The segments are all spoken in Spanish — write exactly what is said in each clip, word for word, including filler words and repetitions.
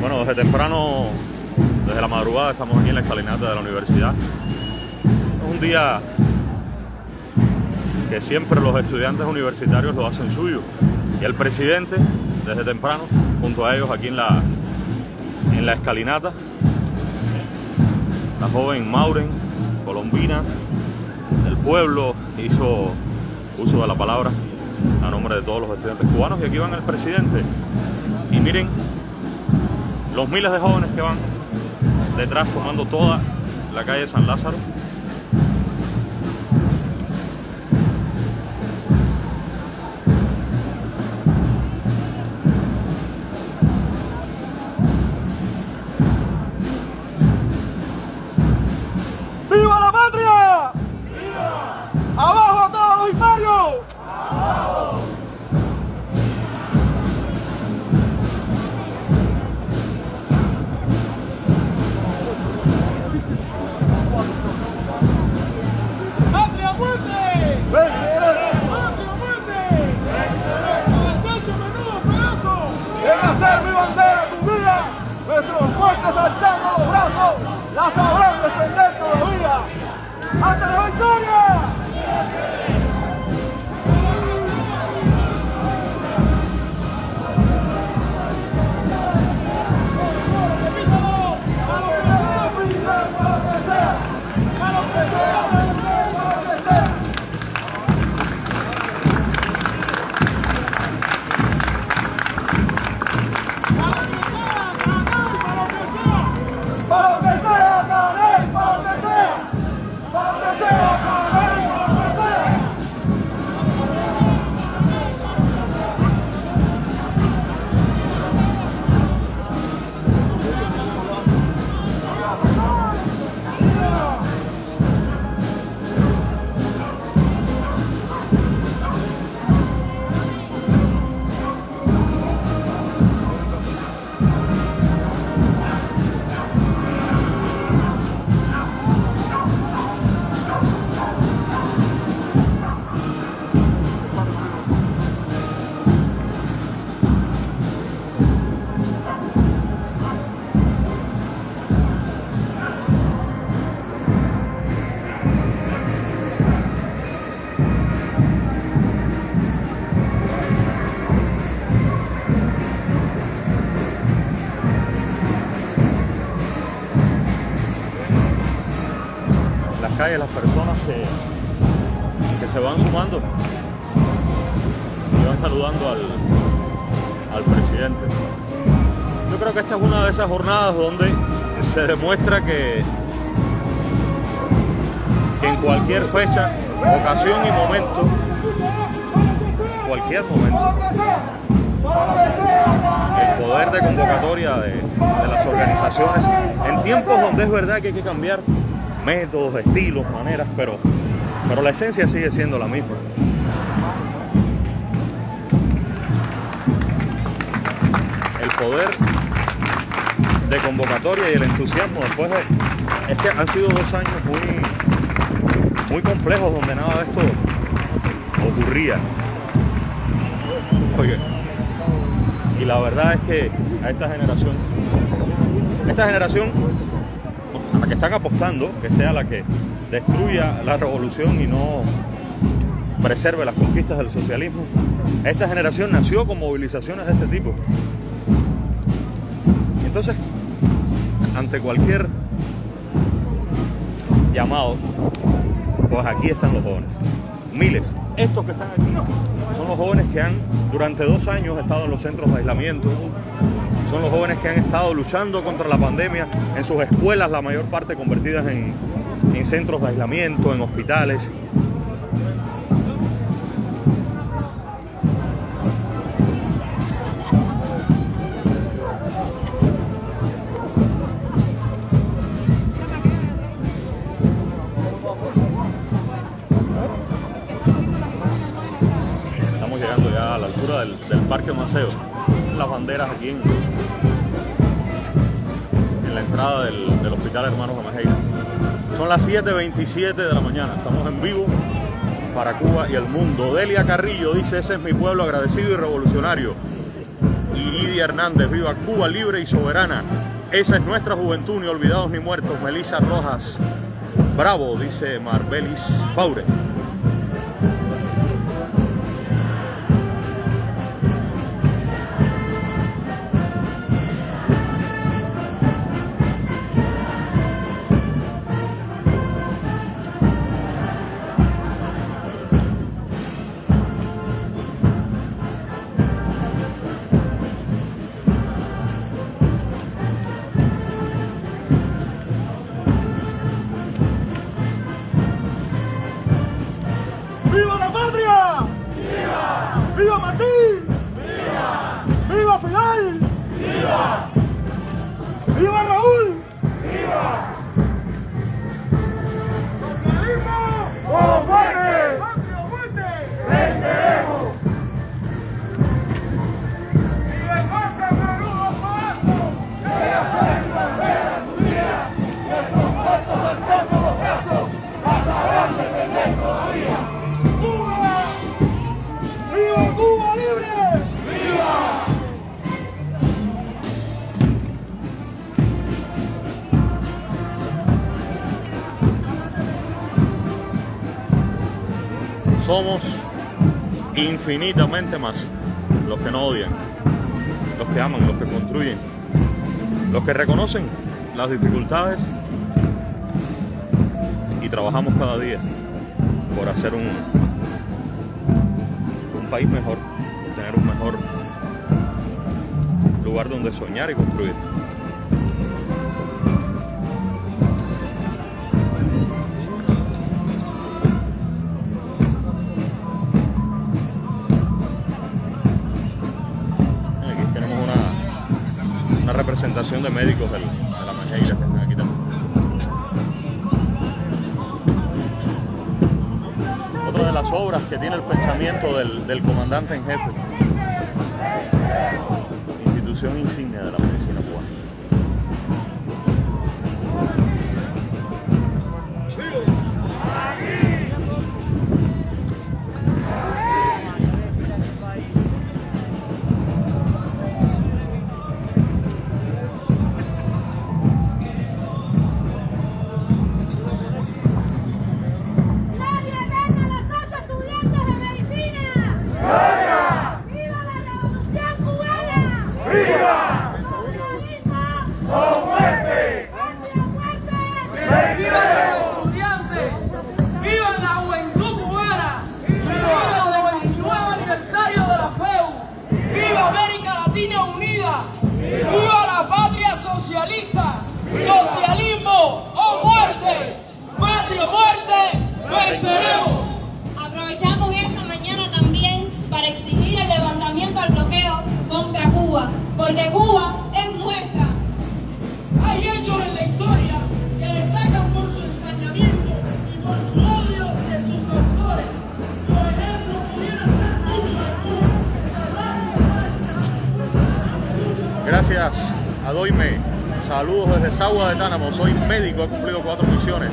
Bueno, desde temprano, desde la madrugada, estamos aquí en la escalinata de la universidad. Es un día que siempre los estudiantes universitarios lo hacen suyo. Y el presidente, desde temprano, junto a ellos aquí en la, en la escalinata, la joven Mauren, colombina, del pueblo, hizo uso de la palabra a nombre de todos los estudiantes cubanos. Y aquí van el presidente. Y miren los miles de jóvenes que van detrás tomando toda la calle de San Lázaro. Calles, las personas que, que se van sumando y van saludando al, al presidente. Yo creo que esta es una de esas jornadas donde se demuestra que, que en cualquier fecha, ocasión y momento, cualquier momento, el poder de convocatoria de, de las organizaciones, en tiempos donde es verdad que hay que cambiar métodos, estilos, maneras, pero, pero la esencia sigue siendo la misma. El poder de convocatoria y el entusiasmo después de... Es que han sido dos años muy, muy complejos donde nada de esto ocurría. Oye, y la verdad es que a esta generación, esta generación a la que están apostando, que sea la que destruya la revolución y no preserve las conquistas del socialismo. Esta generación nació con movilizaciones de este tipo. Entonces, ante cualquier llamado, pues aquí están los jóvenes. Miles. Estos que están aquí son los jóvenes que han, durante dos años, estado en los centros de aislamiento. Son los jóvenes que han estado luchando contra la pandemia en sus escuelas, la mayor parte convertidas en, en centros de aislamiento, en hospitales. Estamos llegando ya a la altura del, del Parque Maceo. Las banderas aquí en, en la entrada del, del hospital Hermanos Ameijeiras. Son las siete veintisiete de la mañana, estamos en vivo para Cuba y el mundo. Delia Carrillo dice: ese es mi pueblo agradecido y revolucionario. Y Yidi Yidi Hernández, viva Cuba libre y soberana. Esa es nuestra juventud, ni olvidados ni muertos. Melissa Rojas, bravo, dice Marbelis Faure. Somos infinitamente más los que no odian, los que aman, los que construyen, los que reconocen las dificultades y trabajamos cada día por hacer un, un país mejor, por tener un mejor lugar donde soñar y construir. Presentación de médicos de la Manjaíra que están aquí también. Otra de las obras que tiene el pensamiento del, del comandante en jefe, institución insignia de la medicina cubana. Gracias a Doime, saludos desde Sagua de Tánamo, soy médico, he cumplido cuatro misiones.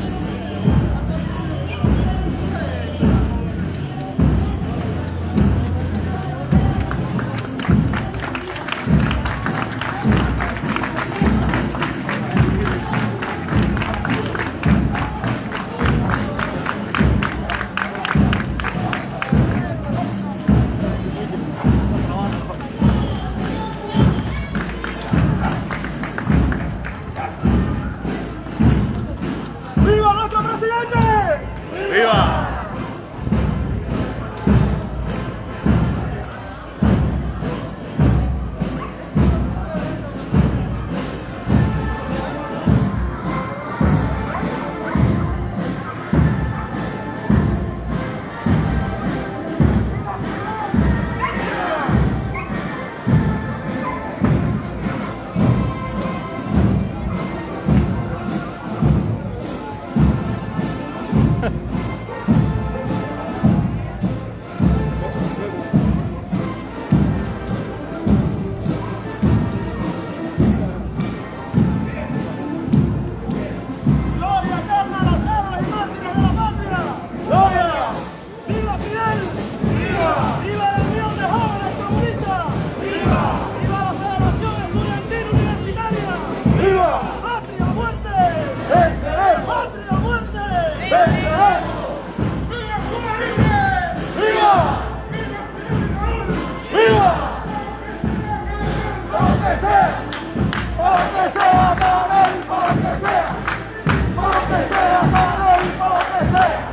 ¡Viva la! que sea, para que sea para él, para que sea, para que sea para él, para que sea.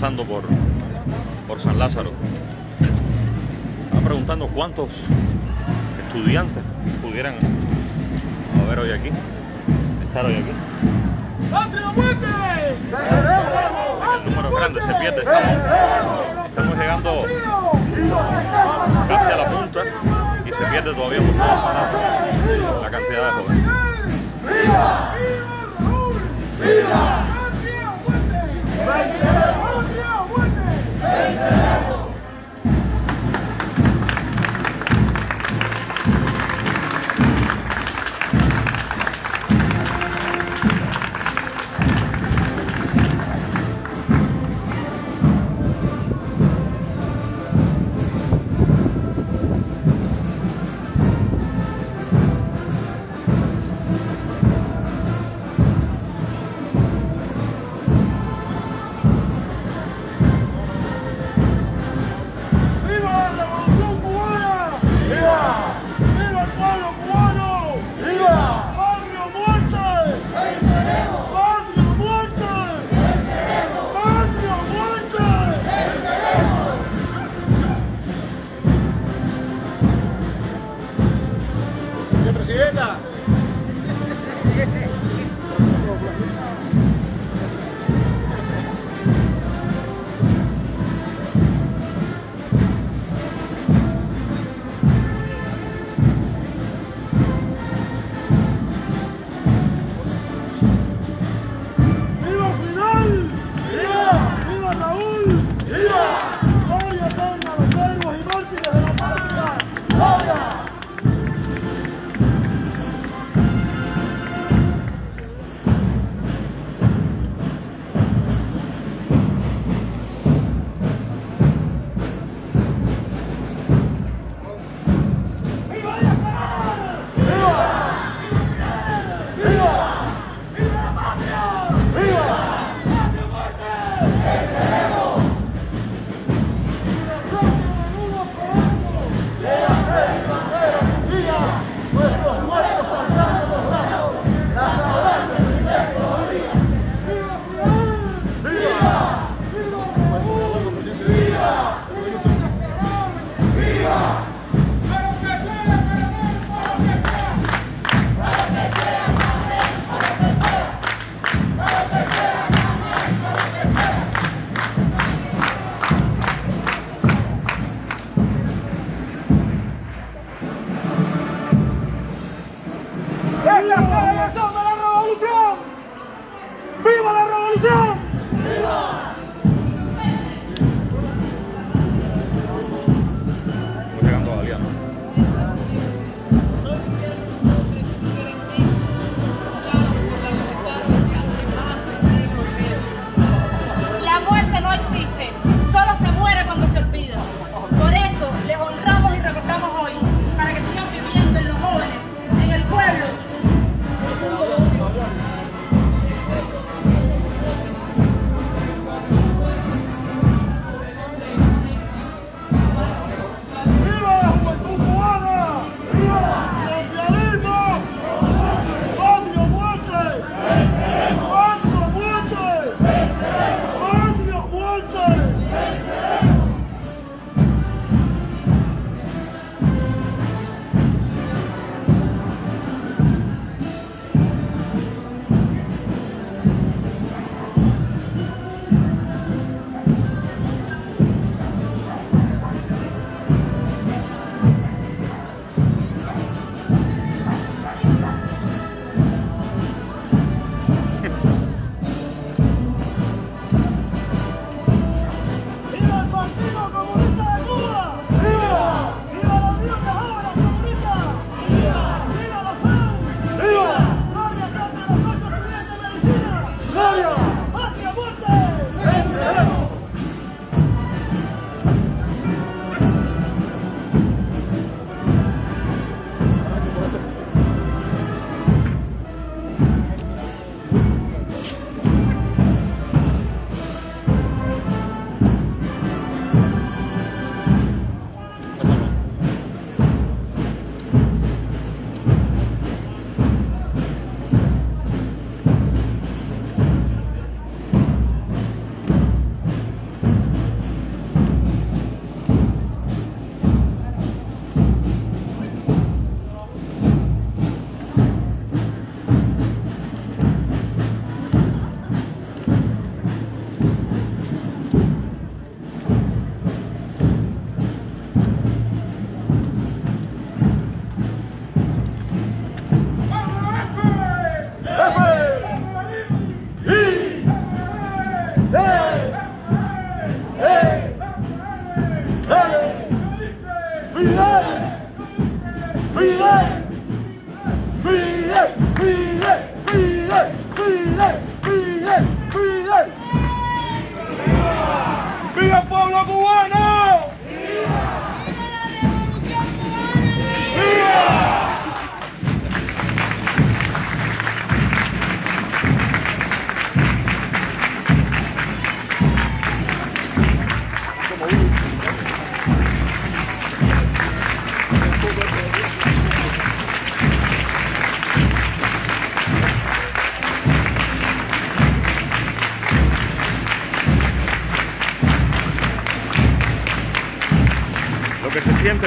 Avanzando por, por San Lázaro. Estaba preguntando cuántos estudiantes pudieran a ver hoy aquí, estar hoy aquí. El número grande se pierde. Estamos, estamos llegando casi a la punta y se pierde todavía por todo San Lázaro la cantidad de jóvenes. ¡Viva! ¡Viva! ¡Esta es la reacción de la revolución! ¡Viva la revolución! ¡Viva!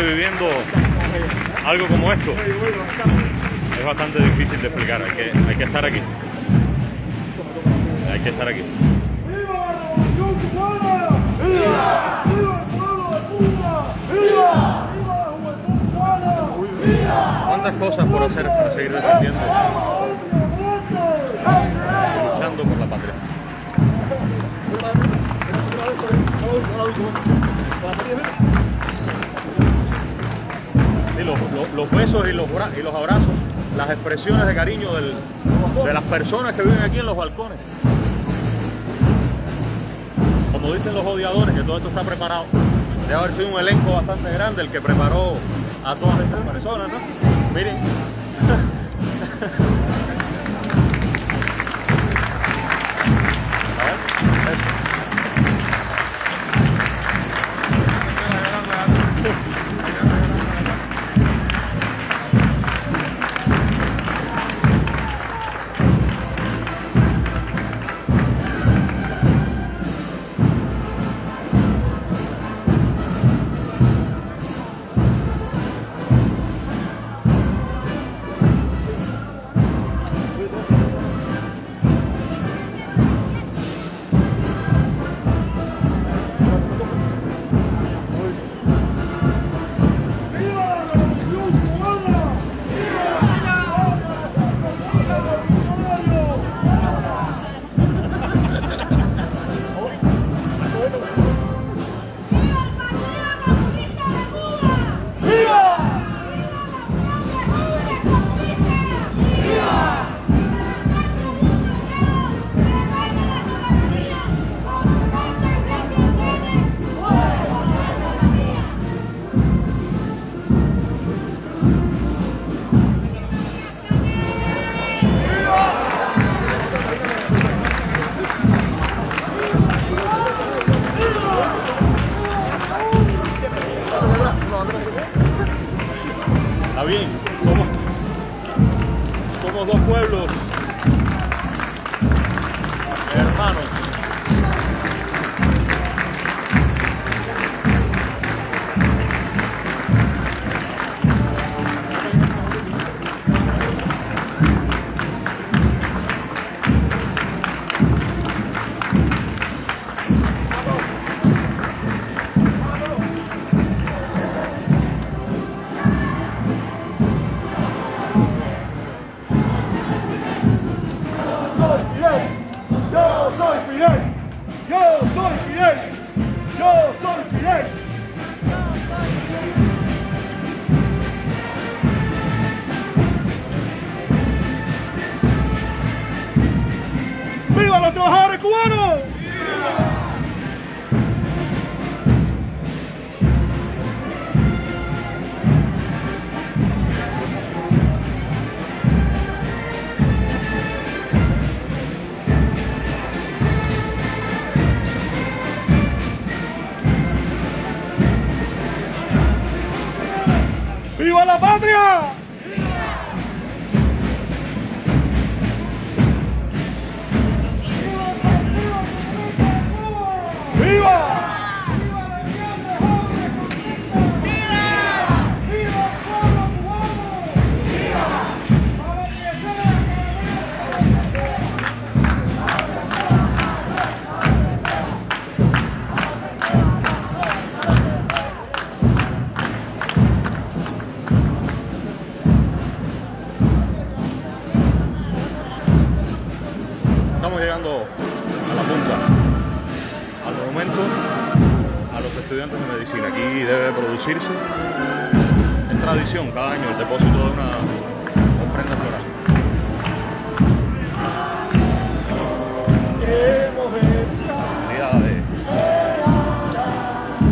Viviendo algo como esto es bastante difícil de explicar, hay que, hay que estar aquí, hay que estar aquí. ¿Cuántas cosas por hacer para seguir defendiendo, luchando por la patria? Los, los, los besos y los, y los abrazos, las expresiones de cariño del, de las personas que viven aquí en los balcones. Como dicen los odiadores, que todo esto está preparado. Debe haber sido un elenco bastante grande el que preparó a todas estas personas, ¿no? Miren. Somos dos pueblos hermanos. ¡Viva la patria! ¡Viva! ¡Viva! Estudiantes de medicina. Aquí debe producirse, es tradición cada año, el depósito de una ofrenda floral. Un día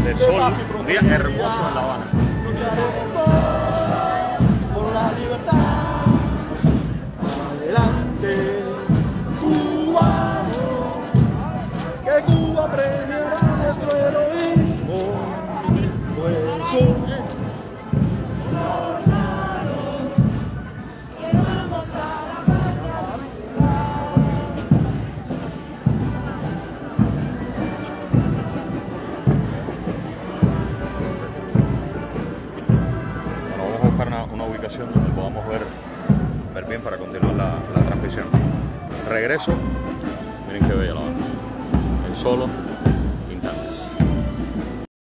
de, de sol, un día hermoso en La Habana. Por la libertad, adelante, cubano, que Cuba premiará nuestro heroísmo. Pues son soldados que vamos a la patria a jugar. Bueno, vamos a buscar una, una ubicación donde podamos ver, ver bien para continuar la, la transmisión. Regreso. Miren qué bella la hora. El solo.